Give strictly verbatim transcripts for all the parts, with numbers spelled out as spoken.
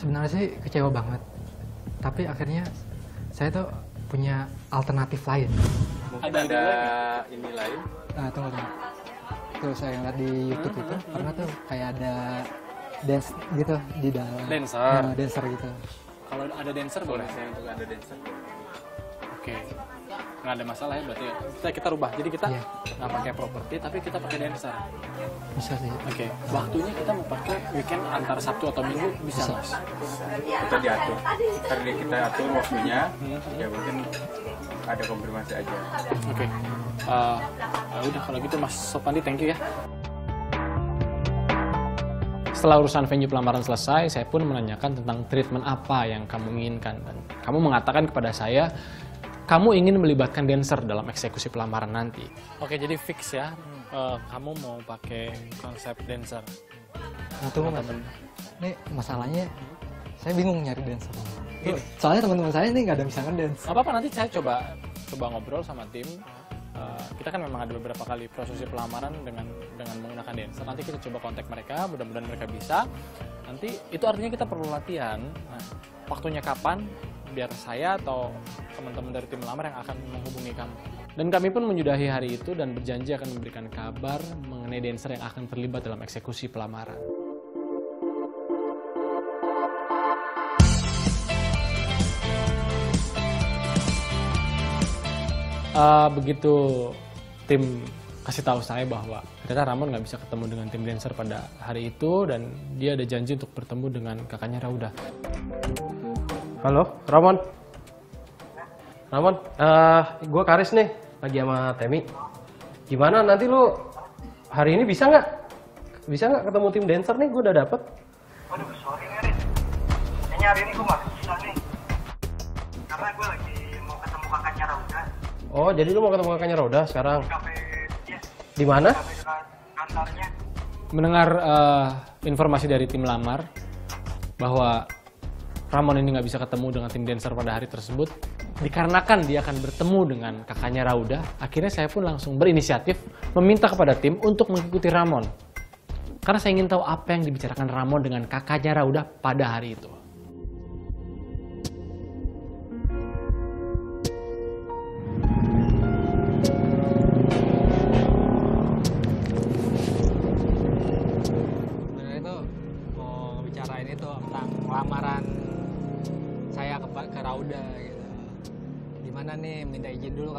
sebenarnya sih kecewa banget, tapi akhirnya saya tuh punya alternatif lain. Mungkin ada, ada ini lain. Nah, tunggu dong. Tuh saya ngeliat di YouTube itu pernah tuh kayak ada dance gitu di dalam. Dancer. Nah, dancer gitu. Kalau ada dancer boleh, saya untuk ada dancer. Oke. Okay. Nggak ada masalah ya berarti. Kita kita rubah. Jadi kita yeah. nggak pakai properti, tapi kita pakai dancer. Bisa sih. Oke. Okay. Waktunya kita mau pakai weekend antara Sabtu atau Minggu bisa, bisa. Mas. Kita diatur. Tadi kita atur waktunya. Ya mungkin ada konfirmasi aja. Oke. Okay. Uh, uh, udah kalau gitu Mas Sopandi, thank you ya. Setelah urusan venue pelamaran selesai, saya pun menanyakan tentang treatment apa yang kamu inginkan. Dan kamu mengatakan kepada saya, kamu ingin melibatkan dancer dalam eksekusi pelamaran nanti. Oke, jadi fix ya, hmm. uh, kamu mau pakai konsep dancer. Nah, tunggu mas, ini masalahnya saya bingung nyari dancer. Gini. Soalnya teman-teman saya ini nggak ada bisa ngedance. Gak apa-apa, nanti saya coba coba ngobrol sama tim. Uh, kita kan memang ada beberapa kali prosesi pelamaran dengan dengan menggunakan dancer. Nanti kita coba kontak mereka, mudah-mudahan mereka bisa. Nanti itu artinya kita perlu latihan. Nah, waktunya kapan? Biar saya atau teman-teman dari tim lamar yang akan menghubungi kamu. Dan kami pun menyudahi hari itu dan berjanji akan memberikan kabar mengenai dancer yang akan terlibat dalam eksekusi pelamaran. Uh, begitu tim kasih tahu saya bahwa ternyata Ramon nggak bisa ketemu dengan tim dancer pada hari itu dan dia ada janji untuk bertemu dengan kakaknya Raudah. Halo Ramon. Ramon, uh, gue Karis nih lagi sama Temi. Gimana nanti lu hari ini bisa nggak? Bisa nggak ketemu tim dancer nih? Gue udah dapet. Waduh, sorry Karis. Kayaknya hari ini gue nggak bisa nih. Karena gue lagi mau ketemu kakaknya Raudah. Oh, jadi lu mau ketemu kakaknya Raudah sekarang? Yes. Di mana? Kantornya. Mendengar uh, informasi dari tim lamar bahwa Ramon ini nggak bisa ketemu dengan tim dancer pada hari tersebut, dikarenakan dia akan bertemu dengan kakaknya Raudah, akhirnya saya pun langsung berinisiatif meminta kepada tim untuk mengikuti Ramon. Karena saya ingin tahu apa yang dibicarakan Ramon dengan kakaknya Raudah pada hari itu.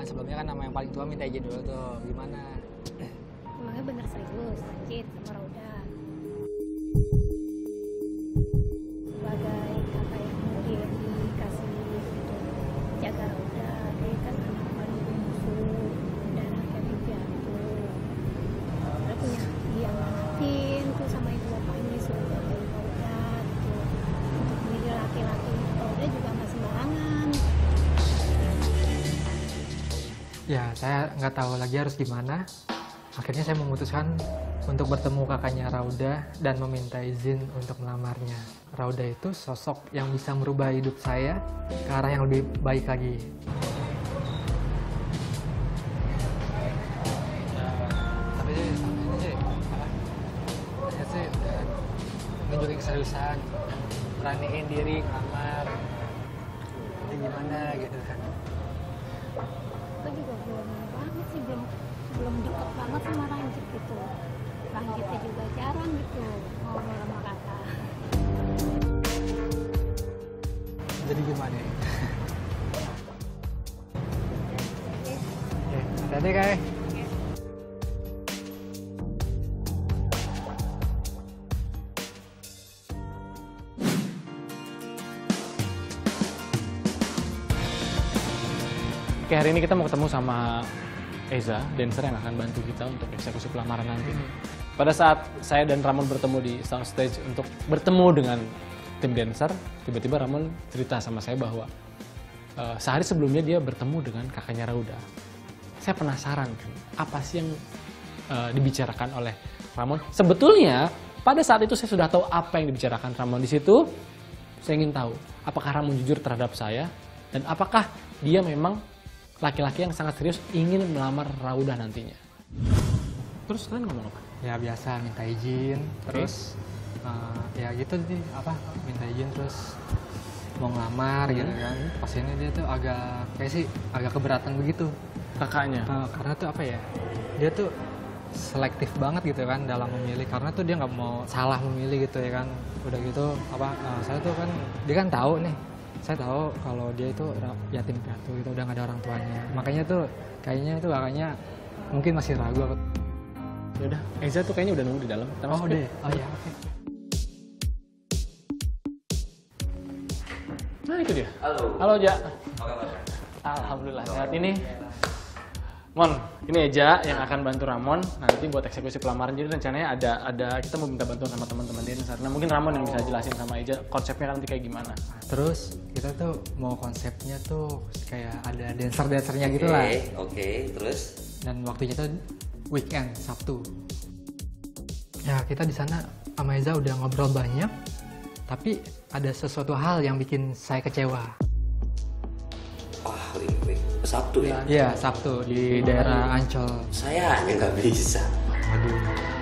Sebelumnya kan nama yang paling tua minta izin dulu tuh, gimana? Emangnya bener serius, sakit sama Raudah. Sebagai kakak yang mungkin dikasih untuk jaga Raudah, dia kan anak paling bungsu dan rakyat piatu. Dia punya dia ngamatin tuh sama ibu bapaknya suruh jagain Raudah gitu. Untuk milih laki-laki Raudah juga nggak sembarangan. Ya, saya nggak tahu lagi harus gimana. Akhirnya saya memutuskan untuk bertemu kakaknya Raudah dan meminta izin untuk melamarnya. Raudah itu sosok yang bisa merubah hidup saya ke arah yang lebih baik lagi. Ya, tapi sih, ini sih, saya sih menunjukin keseriusan, beraniin diri, ngelamar, ini gimana gitu kan. Gue juga belum banget sih, belum belum deket banget sama Ranjit gitu. Ranjitnya juga jarang gitu ngobrol sama kakak. Jadi gimana ya? Hati-hati Kak. Oke, hari ini kita mau ketemu sama Eza, dancer yang akan bantu kita untuk eksekusi pelamaran nanti. Pada saat saya dan Ramon bertemu di soundstage untuk bertemu dengan tim dancer, tiba-tiba Ramon cerita sama saya bahwa uh, sehari sebelumnya dia bertemu dengan kakaknya Raudah. Saya penasaran kan, apa sih yang uh, dibicarakan oleh Ramon? Sebetulnya pada saat itu saya sudah tahu apa yang dibicarakan Ramon di situ. Saya ingin tahu apakah Ramon jujur terhadap saya dan apakah dia memang laki-laki yang sangat serius ingin melamar Raudah nantinya. Terus kalian ngomong apa? Ya biasa minta izin, terus uh, ya gitu sih, apa minta izin terus mau ngelamar hmm. gitu kan. Pas ini dia tuh agak kayak sih agak keberatan begitu kakaknya, uh, karena tuh apa ya, dia tuh selektif banget gitu kan dalam memilih, karena tuh dia nggak mau salah memilih gitu ya kan. Udah gitu apa uh, saya tuh kan, dia kan tahu nih, saya tahu kalau dia itu yatim piatu gitu, udah nggak ada orang tuanya, makanya tuh kayaknya tuh kakaknya mungkin masih ragu. Yaudah, Eza tuh kayaknya udah nunggu di dalam. Kita oh deh, oh ya, oke. Okay. Nah itu dia. Halo. Halo, Ja. Alhamdulillah sehat ini. Mon, ini Eza yang akan bantu Ramon nanti buat eksekusi pelamaran. Jadi rencananya ada ada kita mau minta bantuan sama teman-teman dia karena mungkin Ramon yang bisa jelasin sama Eza konsepnya kan nanti kayak gimana. Terus kita tuh mau konsepnya tuh kayak ada dancer-dancernya okay, gitu lah. Oke, okay, terus dan waktunya tuh weekend, Sabtu. Ya kita di sana sama Eza udah ngobrol banyak, tapi ada sesuatu hal yang bikin saya kecewa. Wah, ini Sabtu ya? Iya Sabtu di daerah Ancol. Saya hanya nggak bisa. Aduh.